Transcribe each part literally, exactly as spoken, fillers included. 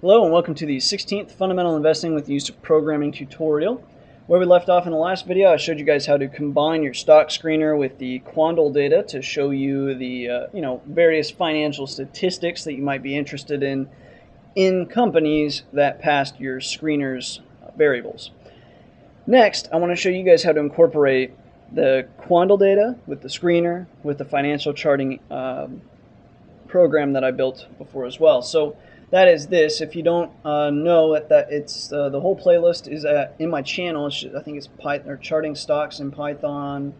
Hello and welcome to the sixteenth Fundamental Investing with the Use of Programming tutorial. Where we left off in the last video, I showed you guys how to combine your stock screener with the Quandl data to show you the uh, you know various financial statistics that you might be interested in in companies that passed your screener's variables. Next, I want to show you guys how to incorporate the Quandl data with the screener with the financial charting um, program that I built before as well. So that is this. If you don't uh, know it, that it's uh, the whole playlist is uh, in my channel. It's, I think it's Python or charting stocks in Python.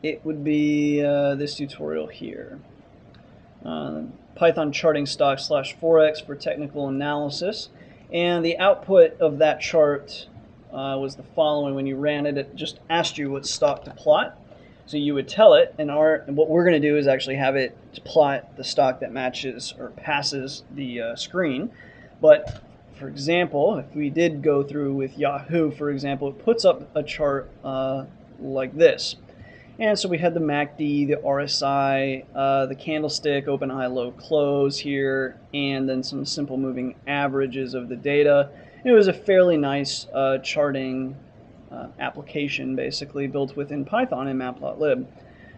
It would be uh, this tutorial here. Uh, Python charting stocks slash forex for technical analysis, and the output of that chart uh, was the following. When you ran it, it just asked you what stock to plot. So you would tell it, and our and what we're going to do is actually have it plot the stock that matches or passes the uh, screen. But for example, if we did go through with Yahoo, for example, it puts up a chart uh, like this. And so we had the M A C D, the R S I, uh, the candlestick, open, high, low, close here, and then some simple moving averages of the data. It was a fairly nice uh, charting Uh, application, basically built within Python and matplotlib.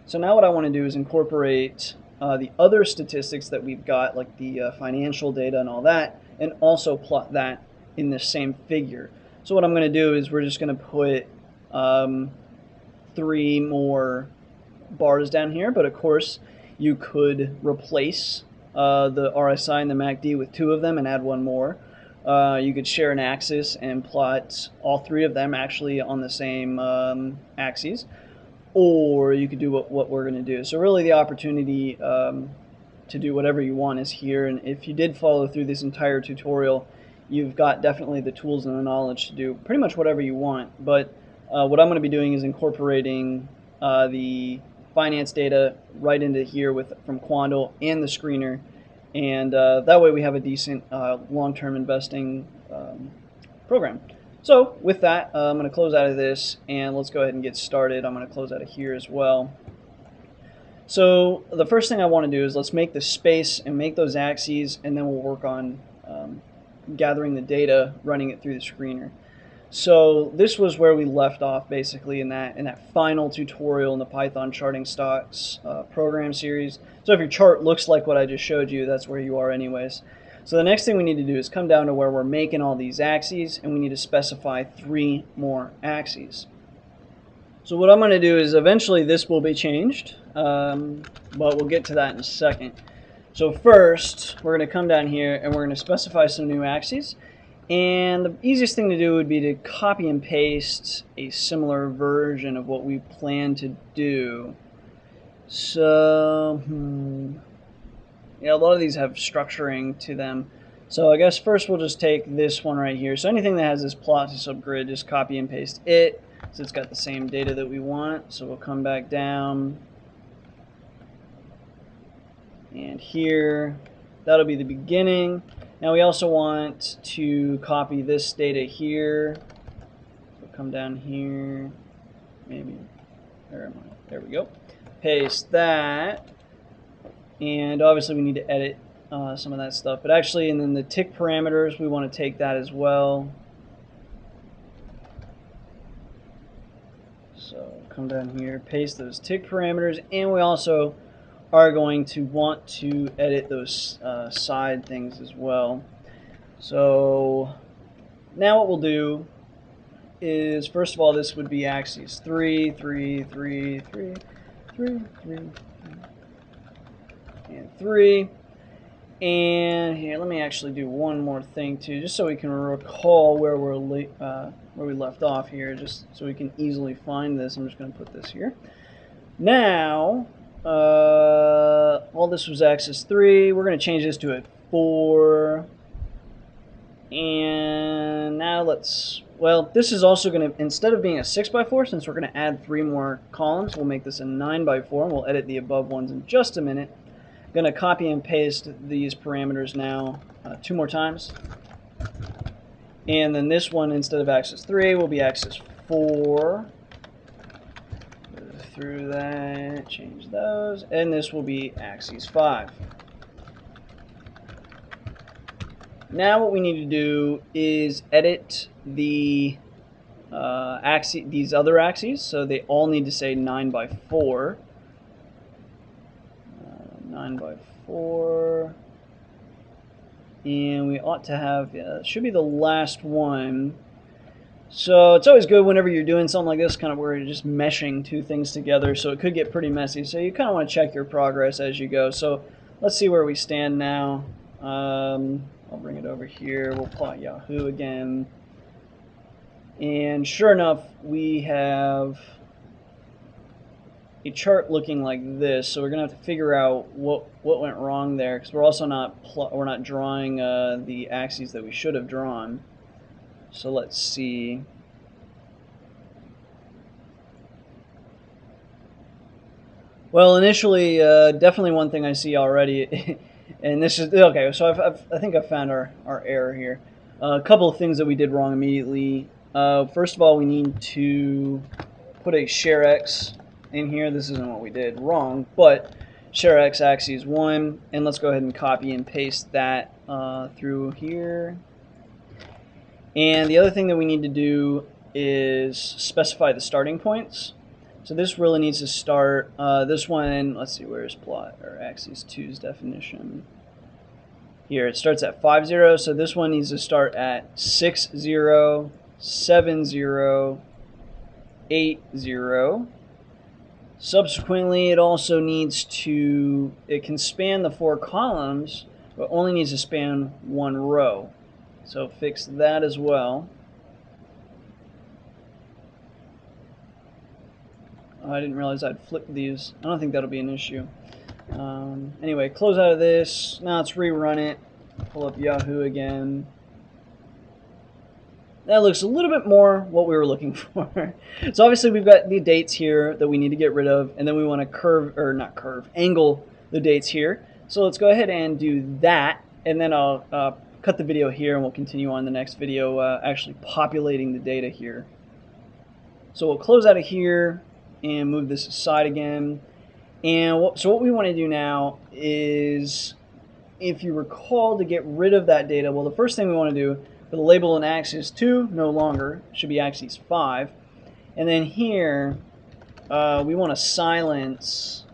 So now what I want to do is incorporate uh, the other statistics that we've got, like the uh, financial data and all that, and also plot that in the same figure. So what I'm going to do is we're just going to put um, three more bars down here, but of course you could replace uh, the R S I and the M A C D with two of them and add one more. Uh, you could share an axis and plot all three of them actually on the same um, axes, or you could do what, what we're going to do. So really the opportunity um, to do whatever you want is here, and if you did follow through this entire tutorial, you've got definitely the tools and the knowledge to do pretty much whatever you want. But uh, what I'm going to be doing is incorporating uh, the finance data right into here with from Quandl and the screener. And uh, that way we have a decent uh, long-term investing um, program. So with that, uh, I'm going to close out of this and let's go ahead and get started. I'm going to close out of here as well. So the first thing I want to do is let's make the space and make those axes, and then we'll work on um, gathering the data, running it through the screener. So this was where we left off basically in that in that final tutorial in the Python charting stocks uh, program series. So if your chart looks like what I just showed you, that's where you are anyways. So the next thing we need to do is come down to where we're making all these axes, and we need to specify three more axes. So what I'm going to do is eventually this will be changed, um, but we'll get to that in a second. So first we're going to come down here and we're going to specify some new axes. And the easiest thing to do would be to copy and paste a similar version of what we plan to do. So, hmm, yeah, a lot of these have structuring to them. So I guess first we'll just take this one right here. So anything that has this plot to subgrid, just copy and paste it. So it's got the same data that we want. So we'll come back down. And here, that'll be the beginning. Now we also want to copy this data here. So come down here, maybe, where am I? There we go. Paste that, and obviously we need to edit uh, some of that stuff. But actually, and then the tick parameters, we want to take that as well. So come down here, paste those tick parameters, and we also are going to want to edit those uh, side things as well. So now what we'll do is, first of all, this would be axes three, three, three, three, three, three, and three. And here, let me actually do one more thing too, just so we can recall where we're uh, where we left off here, just so we can easily find this. I'm just going to put this here. Now, Uh, all this was axis three. We're going to change this to a four. And now let's, well, this is also going to, instead of being a six by four, since we're going to add three more columns, we'll make this a nine by four, and we'll edit the above ones in just a minute. I'm going to copy and paste these parameters now uh, two more times. And then this one, instead of axis three, will be axis four. through that, change those, and this will be axis five. Now what we need to do is edit the uh, axis, these other axes, so they all need to say nine by four. Uh, nine by four. And we ought to have, uh, should be the last one. So it's always good whenever you're doing something like this, kind of where you're just meshing two things together, so it could get pretty messy. So you kind of want to check your progress as you go. So let's see where we stand now. Um, I'll bring it over here. We'll plot Yahoo again. And sure enough, we have a chart looking like this, so we're gonna have to figure out what what went wrong there, because we're also not we're not drawing uh, the axes that we should have drawn. So let's see. Well, initially, uh, definitely one thing I see already, and this is okay. So I've, I've, I think I found our our error here. Uh, a couple of things that we did wrong immediately. Uh, first of all, we need to put a share x in here. This isn't what we did wrong, but share x axis one, and let's go ahead and copy and paste that uh, through here. And the other thing that we need to do is specify the starting points. So this really needs to start uh, this one. Let's see, where's plot or axis two's definition? Here it starts at five zero. So this one needs to start at six zero, seven zero, eight zero. Subsequently, it also needs to, it can span the four columns, but only needs to span one row. So fix that as well. Oh, I didn't realize I'd flipped these. I don't think that'll be an issue. Um, anyway, close out of this. Now let's rerun it. Pull up Yahoo again. That looks a little bit more what we were looking for. So obviously we've got the dates here that we need to get rid of, and then we want to curve, or not curve, angle the dates here. So let's go ahead and do that, and then I'll uh, cut the video here, and we'll continue on the next video uh, actually populating the data here. So we'll close out of here and move this aside again. And what, so what we want to do now is, if you recall, to get rid of that data, well, the first thing we want to do, the label in axis two, no longer, should be axis five. And then here, uh, we want to silence,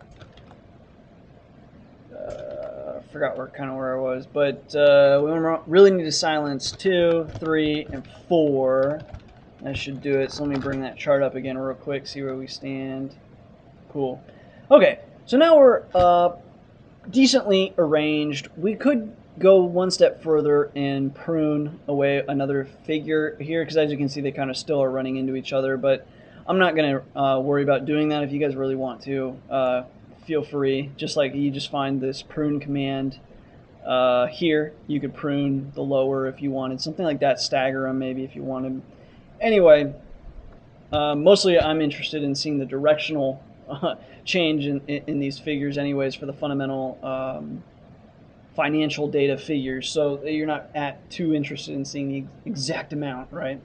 uh, I forgot where, kind of where I was, but uh, we really need to silence two, three, and four. That should do it. So let me bring that chart up again real quick, see where we stand. Cool. Okay, so now we're uh, decently arranged. We could go one step further and prune away another figure here, because as you can see, they kind of still are running into each other, but I'm not going to uh, worry about doing that. If you guys really want to, uh, feel free. Just like you just find this prune command uh, here, you could prune the lower if you wanted, something like that, stagger them maybe if you wanted. Anyway, uh, mostly I'm interested in seeing the directional uh, change in, in, in these figures anyways, for the fundamental um, financial data figures, so you're not at too interested in seeing the exact amount, right?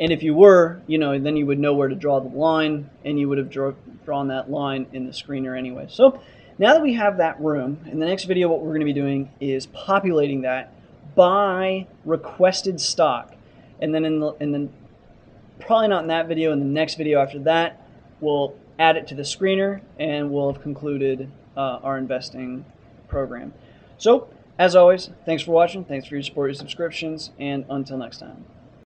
And if you were, you know, then you would know where to draw the line, and you would have draw, drawn that line in the screener anyway. So now that we have that room, in the next video what we're going to be doing is populating that by requested stock, and then in the, in the probably not in that video, in the next video after that, we'll add it to the screener, and we'll have concluded uh, our investing program. So, as always, thanks for watching, thanks for your support, your subscriptions, and until next time.